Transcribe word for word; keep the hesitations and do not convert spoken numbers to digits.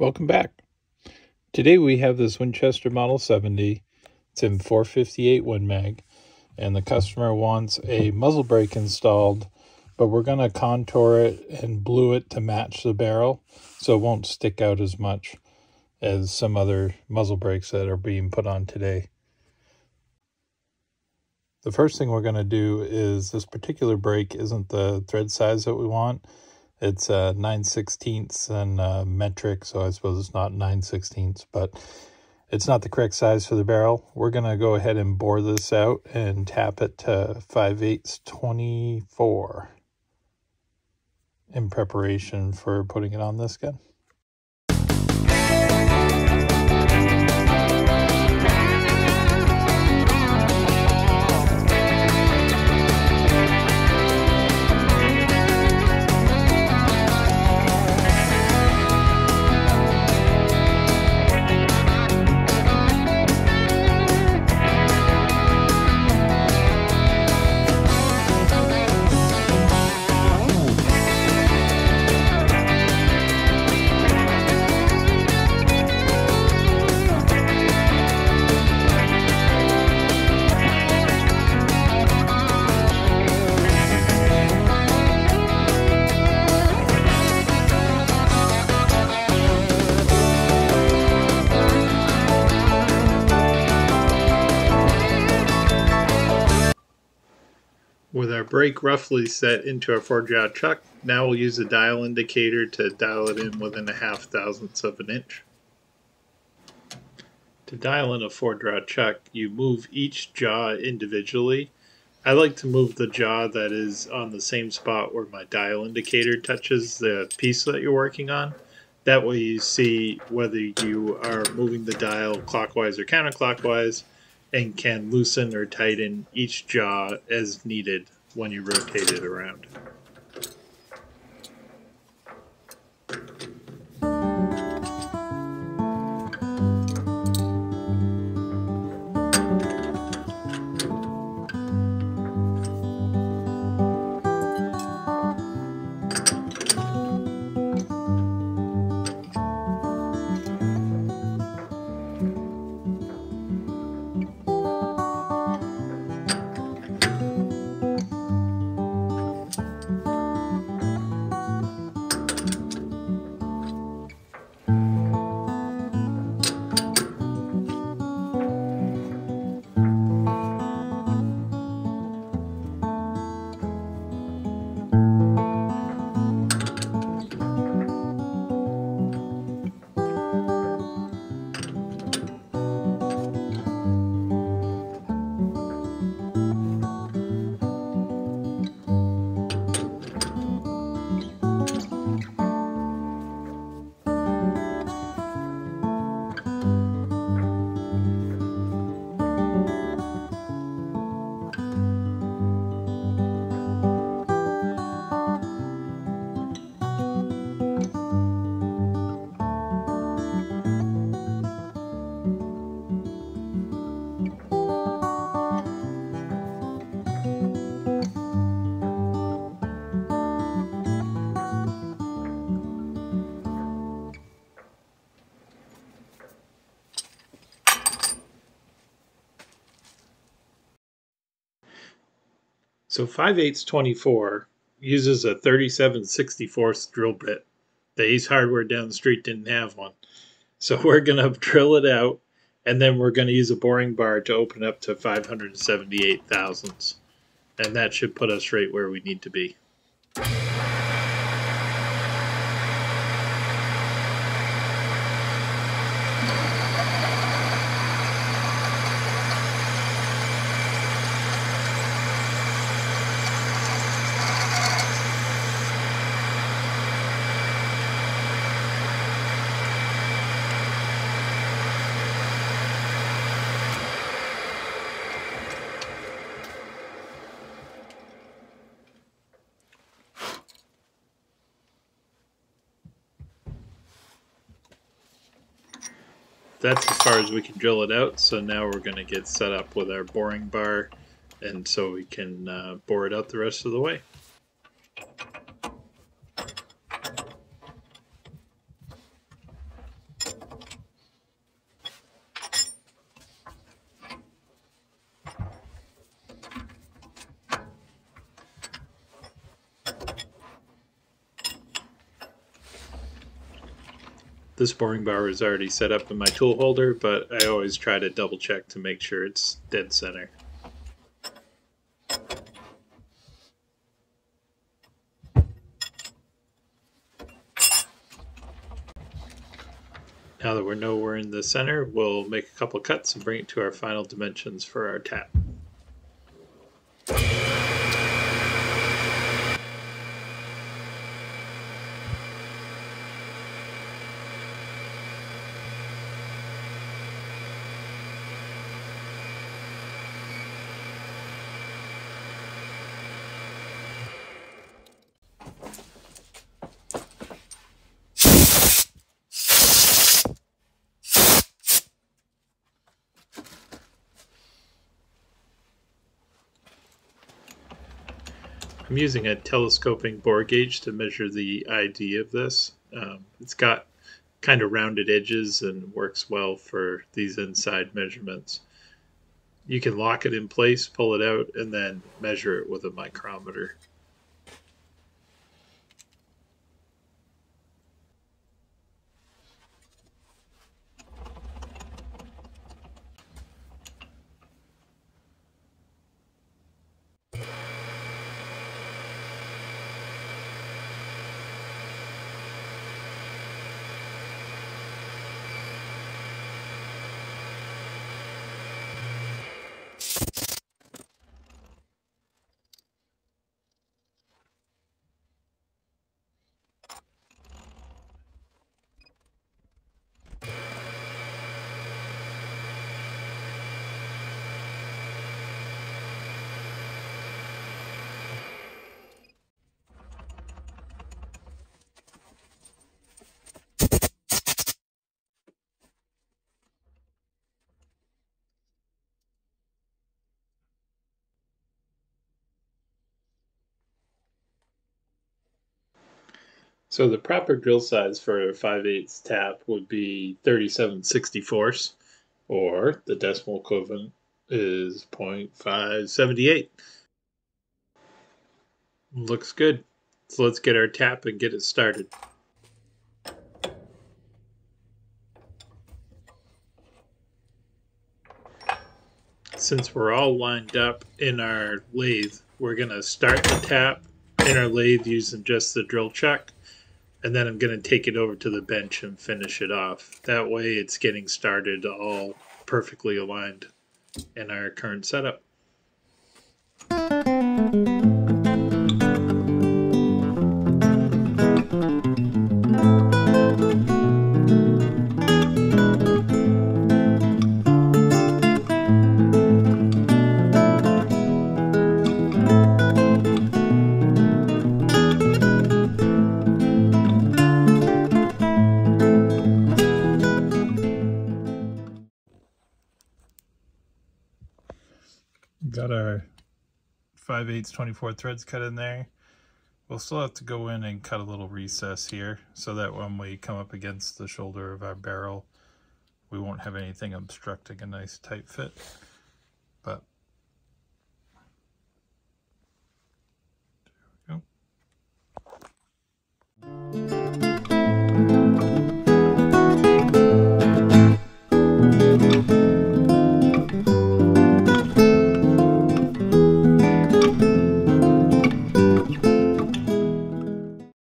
Welcome back. Today we have this Winchester Model seventy. It's in four fifty-eight Win Mag, and the customer wants a muzzle brake installed, but we're going to contour it and blue it to match the barrel so it won't stick out as much as some other muzzle brakes that are being put on today. The first thing we're going to do is, this particular brake isn't the thread size that we want. It's uh, nine sixteenths and uh, metric, so I suppose it's not nine sixteenths, but it's not the correct size for the barrel. We're going to go ahead and bore this out and tap it to five eighths twenty-four in preparation for putting it on this gun. With our brake roughly set into our four-jaw chuck, now we'll use the dial indicator to dial it in within a half thousandths of an inch. To dial in a four-jaw chuck, you move each jaw individually. I like to move the jaw that is on the same spot where my dial indicator touches the piece that you're working on. That way you see whether you are moving the dial clockwise or counterclockwise, and can loosen or tighten each jaw as needed when you rotate it around. So five eighths twenty-four uses a thirty-seven sixty-fourths drill bit. The Ace Hardware down the street didn't have one. So we're going to drill it out, and then we're going to use a boring bar to open up to five hundred seventy-eight thousandths. And that should put us right where we need to be. that's as far as we can drill it out. So now we're going to get set up with our boring bar, and so we can uh, bore it out the rest of the way. This boring bar is already set up in my tool holder, but I always try to double check to make sure it's dead center. Now that we know we're in the center, we'll make a couple cuts and bring it to our final dimensions for our tap. I'm using a telescoping bore gauge to measure the I D of this. Um, it's got kind of rounded edges and works well for these inside measurements. You can lock it in place, pull it out, and then measure it with a micrometer. So the proper drill size for a five eighths tap would be thirty-seven sixty-fourths, or the decimal equivalent is point five seven eight. Looks good. So let's get our tap and get it started. Since we're all lined up in our lathe, we're going to start the tap in our lathe using just the drill chuck. And then I'm going to take it over to the bench and finish it off. That way it's getting started all perfectly aligned in our current setup. Got our five eighths twenty-four threads cut in there. We'll still have to go in and cut a little recess here so that when we come up against the shoulder of our barrel, we won't have anything obstructing a nice tight fit. But